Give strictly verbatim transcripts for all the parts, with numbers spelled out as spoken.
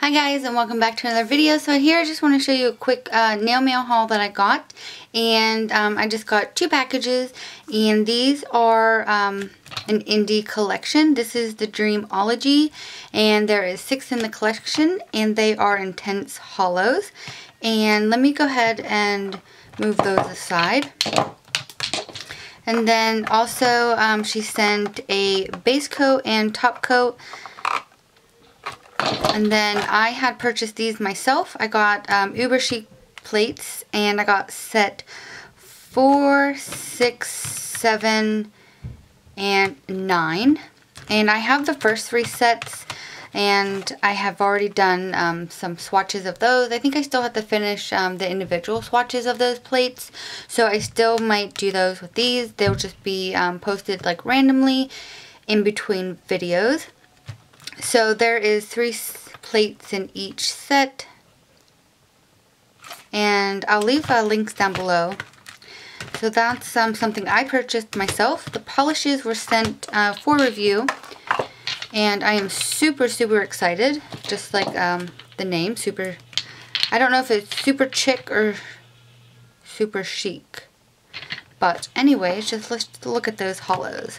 Hi guys, and welcome back to another video. So here I just want to show you a quick uh, nail mail haul that I got, and um, I just got two packages, and these are um, an indie collection. This is the Dreamology, and there is six in the collection, and they are intense hollows. And let me go ahead and move those aside. And then also um, she sent a base coat and top coat. And then I had purchased these myself. I got um, Uber Chic plates, and I got set four, six, seven, and nine. And I have the first three sets, and I have already done um, some swatches of those. I think I still have to finish um, the individual swatches of those plates, so I still might do those with these. They'll just be um, posted like randomly in between videos. So there is three plates in each set, and I'll leave uh, links down below. So that's um, something I purchased myself. The polishes were sent uh, for review, and I am super super excited, just like um, the name, super. I don't know if it's super chic or super chic, but anyways, just let's look at those hollows.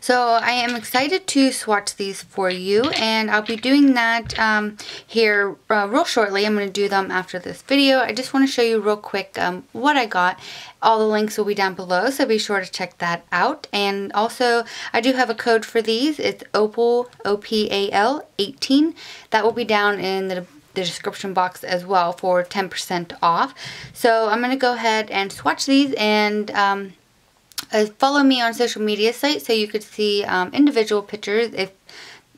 So I am excited to swatch these for you, and I'll be doing that um, here uh, real shortly. I'm going to do them after this video. I just want to show you real quick um, what I got. All the links will be down below, so be sure to check that out. And also, I do have a code for these. It's Opal, O P A L, eighteen. That will be down in the, the description box as well for ten percent off. So I'm going to go ahead and swatch these, and um, Uh, follow me on social media sites so you could see um, individual pictures if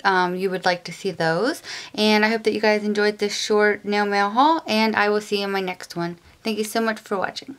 um, you would like to see those. And I hope that you guys enjoyed this short nail mail haul, and I will see you in my next one. Thank you so much for watching.